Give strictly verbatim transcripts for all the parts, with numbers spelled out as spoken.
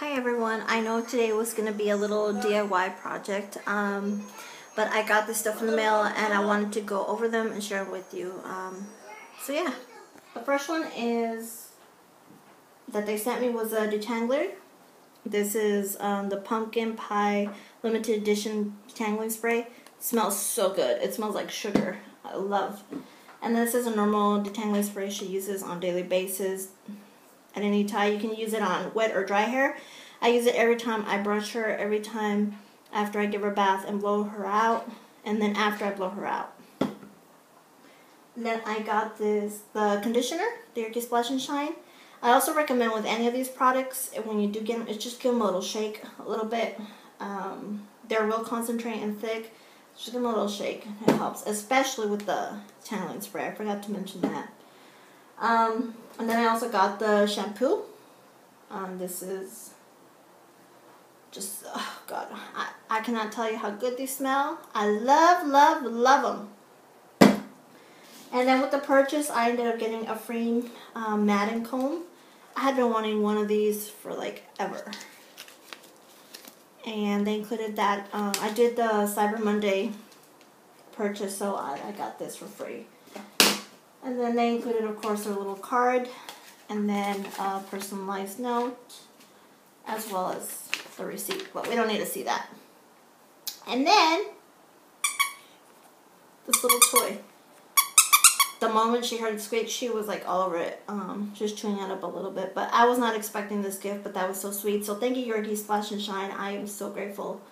Hi everyone, I know today was going to be a little D I Y project, um, but I got this stuff in the mail and I wanted to go over them and share it with you. Um, so yeah, the first one is that they sent me was a detangler. This is um, the Pumpkin Pie Limited Edition Detangling Spray. It smells so good. It smells like sugar. I love. And this is a normal detangling spray she uses on a daily basis. At any tie, you can use it on wet or dry hair. I use it every time I brush her, every time after I give her a bath and blow her out, and then after I blow her out. And then I got this, the conditioner, the Yorkie Splash and Shine. I also recommend with any of these products, when you do get them, it's just give them a little shake, a little bit. Um, they're real concentrate and thick. Just give them a little shake. It helps, especially with the detangling spray. I forgot to mention that. Um, and then I also got the shampoo. Um, this is just, oh God, I, I cannot tell you how good these smell. I love, love, love them. And then with the purchase, I ended up getting a free um, matting comb. I had been wanting one of these for like ever. And they included that. Um, I did the Cyber Monday purchase, so I, I got this for free. And then they included, of course, their little card, and then a personalized note, as well as the receipt. But we don't need to see that. And then, this little toy. The moment she heard it squeak, she was like all over it. Um, just chewing it up a little bit. But I was not expecting this gift, but that was so sweet. So thank you, Yorkie Splash and Shine. I am so grateful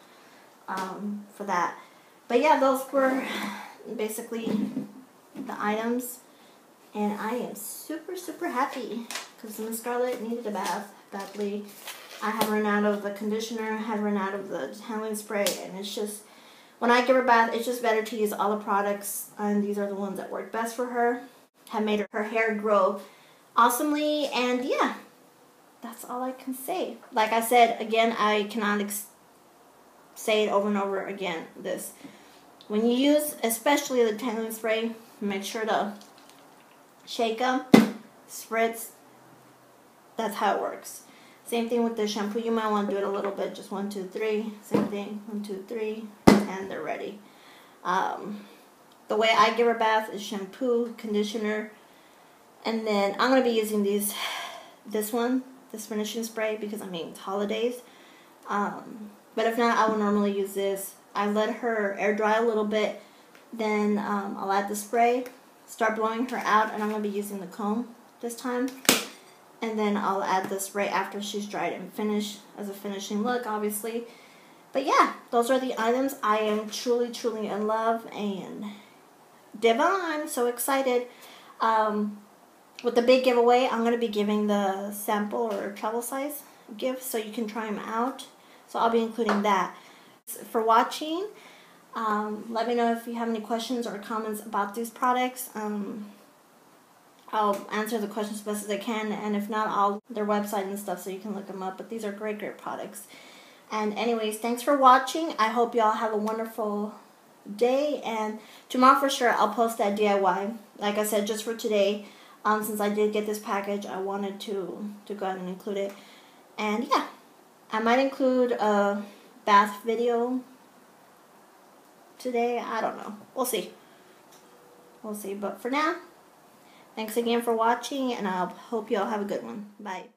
um, for that. But yeah, those were basically the items. And I am super, super happy because Miss Scarlett needed a bath badly. I had run out of the conditioner, had run out of the detangling spray, and it's just, when I give her a bath, it's just better to use all the products, and these are the ones that work best for her, have made her hair grow awesomely, and yeah, that's all I can say. Like I said, again, I cannot ex say it over and over again, this. When you use, especially the detangling spray, make sure to shake them, spritz, that's how it works. Same thing with the shampoo, you might want to do it a little bit, just one, two, three, same thing, one, two, three, and they're ready. Um, the way I give her a bath is shampoo, conditioner, and then I'm going to be using these, this one, this finishing spray, because I mean, it's holidays, um, but if not, I will normally use this. I let her air dry a little bit, then um, I'll add the spray, start blowing her out, and I'm going to be using the comb this time. And then I'll add this right after she's dried and finished as a finishing look, obviously. But yeah, those are the items. I am truly, truly in love and divine. I'm so excited. Um, with the big giveaway, I'm going to be giving the sample or travel size gift so you can try them out. So I'll be including that. For watching, um, let me know if you have any questions or comments about these products. Um, I'll answer the questions as best as I can, and if not, I'll their website and stuff so you can look them up. But these are great, great products. And anyways, thanks for watching. I hope y'all have a wonderful day, and tomorrow for sure I'll post that D I Y. Like I said, just for today, um, since I did get this package, I wanted to, to go ahead and include it. And yeah, I might include a bath video today. I don't know. We'll see. We'll see. But for now, thanks again for watching, and I hope you all have a good one. Bye.